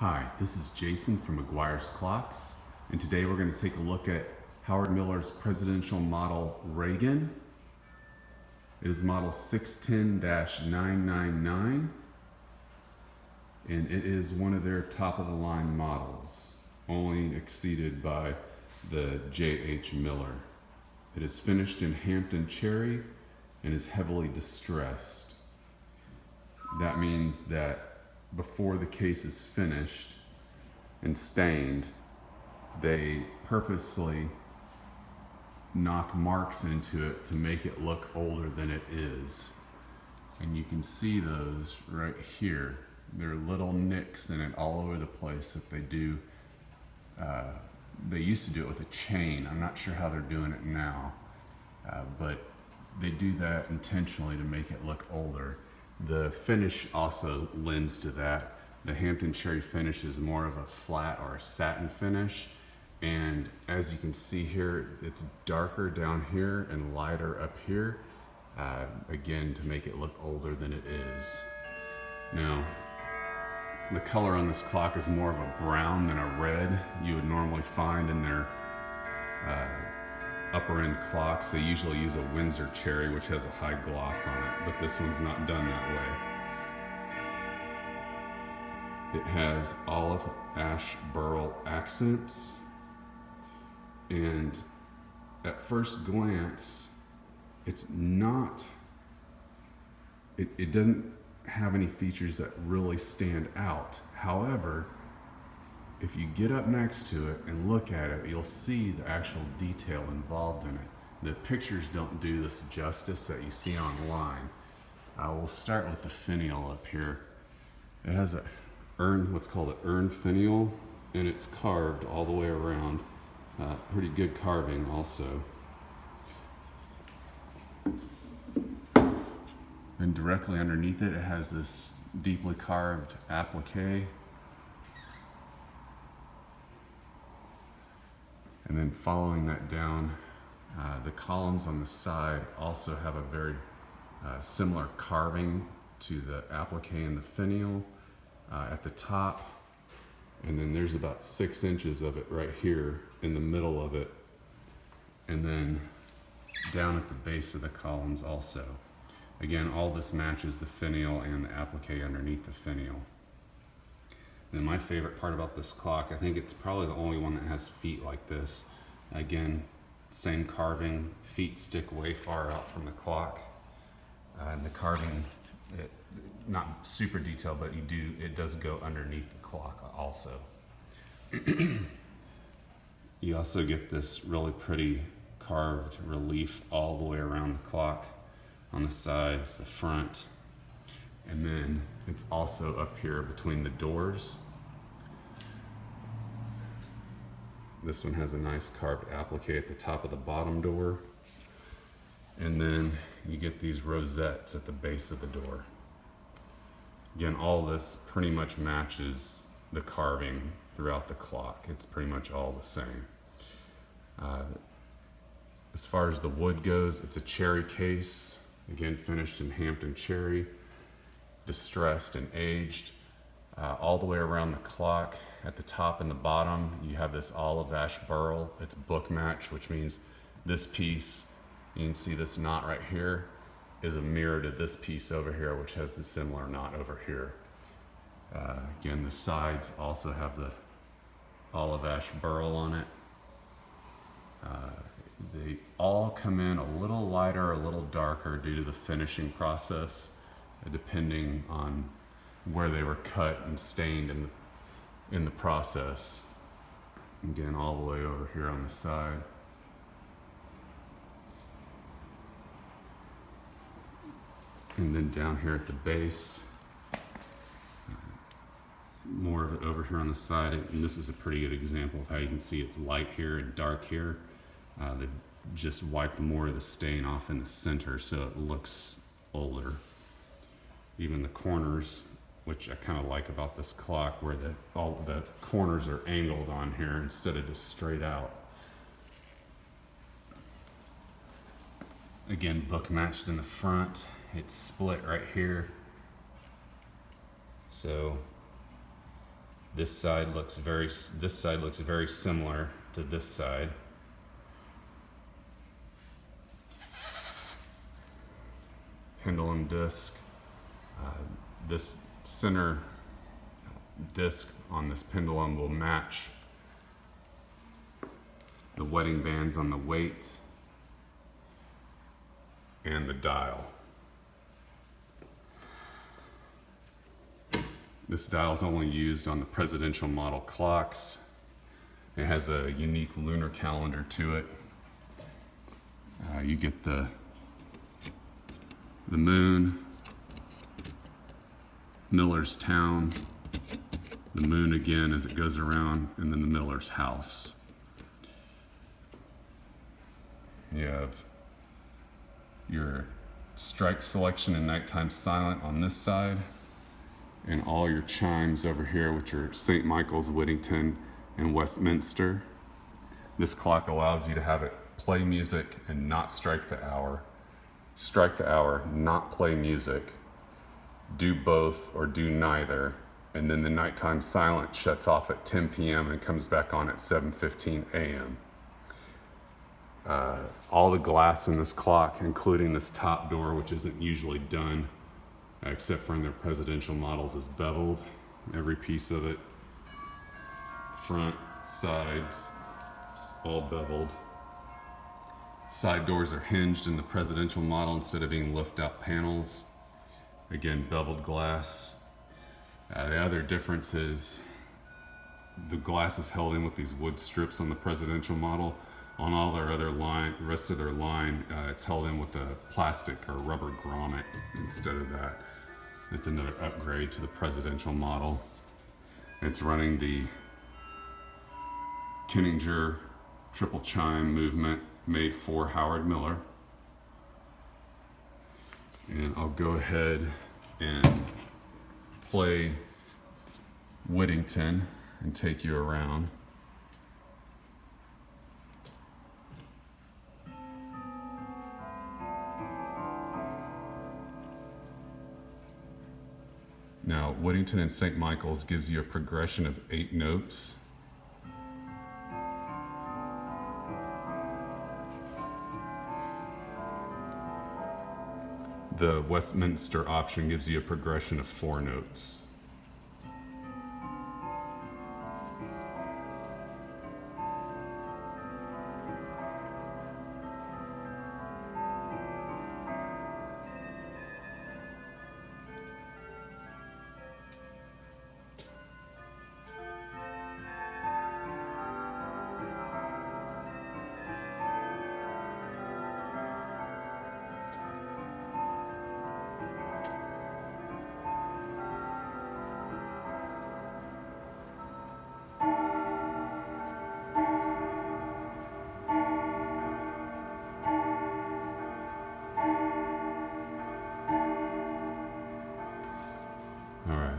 Hi, this is Jason from McGuire's Clocks, and today we're going to take a look at Howard Miller's presidential model Reagan. It is model 610-999, and it is one of their top-of-the-line models, only exceeded by the J.H. Miller. It is finished in Hampton Cherry and is heavily distressed. That means that before the case is finished and stained, they purposely knock marks into it to make it look older than it is. And you can see those right here. They're little nicks in it all over the place. If they do, they used to do it with a chain. I'm not sure how they're doing it now, but they do that intentionally to make it look older. The finish also lends to that. The Hampton Cherry finish is more of a flat or a satin finish. And as you can see here, it's darker down here and lighter up here. Again, to make it look older than it is. Now, the color on this clock is more of a brown than a red you would normally find in their upper end clocks. They usually use a Windsor Cherry, which has a high gloss on it, but this one's not done that way. It has olive ash burl accents, and at first glance, it's not, it doesn't have any features that really stand out. However, if you get up next to it and look at it, you'll see the actual detail involved in it. The pictures don't do this justice that you see online. We'll start with the finial up here. It has a urn, what's called an urn finial, and it's carved all the way around. Pretty good carving also. And directly underneath it, it has this deeply carved applique. And then following that down, the columns on the side also have a very similar carving to the applique and the finial at the top. And then there's about 6 inches of it right here in the middle of it. And then down at the base of the columns also. Again, all this matches the finial and the applique underneath the finial. And my favorite part about this clock, I think it's probably the only one that has feet like this. Again, same carving, feet stick way far out from the clock. And the carving, not super detailed, but it does go underneath the clock also. You also get this really pretty carved relief all the way around the clock on the sides, the front, and then it's also up here between the doors. This one has a nice carved applique at the top of the bottom door. And then you get these rosettes at the base of the door. Again, all this pretty much matches the carving throughout the clock. It's pretty much all the same. As far as the wood goes, it's a cherry case, again finished in Hampton Cherry, distressed and aged. All the way around the clock, at the top and the bottom, you have this olive ash burl. It's book match, which means this piece, you can see this knot right here, is a mirror to this piece over here, which has the similar knot over here. Again, the sides also have the olive ash burl on it. They all come in a little lighter, a little darker due to the finishing process, depending on where they were cut and stained in the process. Again, all the way over here on the side. And then down here at the base, more of it over here on the side. And this is a pretty good example of how you can see it's light here and dark here. They've just wiped more of the stain off in the center, so it looks older. Even the corners, which I kind of like about this clock, where all the corners are angled on here instead of just straight out. Again, book matched in the front. It's split right here. So This side looks very similar to this side. Pendulum disc. This center disc on this pendulum will match the wedding bands on the weight and the dial. This dial is only used on the presidential model clocks. It has a unique lunar calendar to it. You get the moon, Miller's town, the moon again as it goes around, and then the Miller's house. You have your strike selection and nighttime silent on this side, and all your chimes over here, which are St. Michael's, Whittington, and Westminster. This clock allows you to have it play music and not strike the hour. Strike the hour, not play music. Do both or do neither. And then the nighttime silent shuts off at 10 p.m. and comes back on at 7:15 a.m. All the glass in this clock, including this top door, which isn't usually done, except for in their presidential models, is beveled. Every piece of it, front, sides, all beveled. Side doors are hinged in the presidential model instead of being lift-out panels. Again, beveled glass. The other difference is the glass is held in with these wood strips on the presidential model. On all their other line, rest of their line, it's held in with a plastic or rubber grommet instead of that. It's another upgrade to the presidential model. It's running the Kieninger triple chime movement made for Howard Miller. And I'll go ahead and play Whittington and take you around. Now, Whittington and St. Michael's gives you a progression of 8 notes. The Westminster option gives you a progression of 4 notes.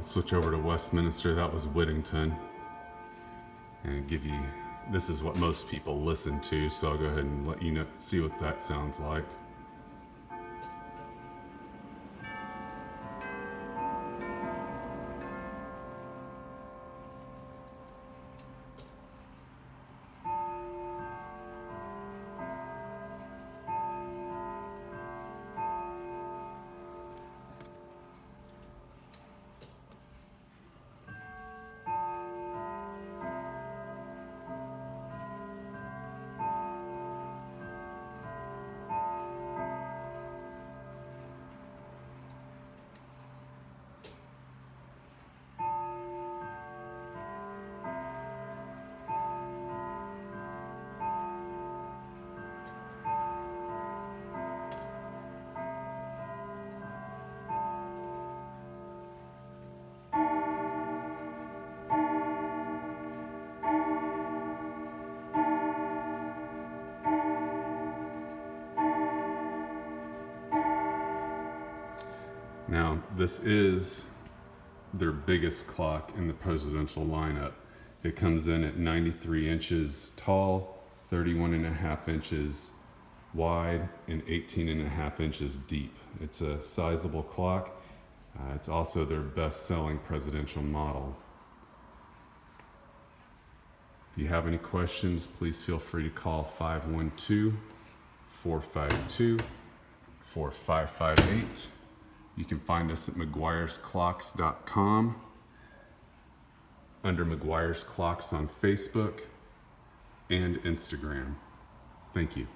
Switch over to Westminster. That was Whittington, and give you, this is what most people listen to, so I'll go ahead and let you know, see what that sounds like. Now, this is their biggest clock in the presidential lineup. It comes in at 93 inches tall, 31.5 inches wide, and 18.5 inches deep. It's a sizable clock. It's also their best-selling presidential model. If you have any questions, please feel free to call 512-452-4558. You can find us at McGuire'sClocks.com, under McGuire's Clocks on Facebook and Instagram. Thank you.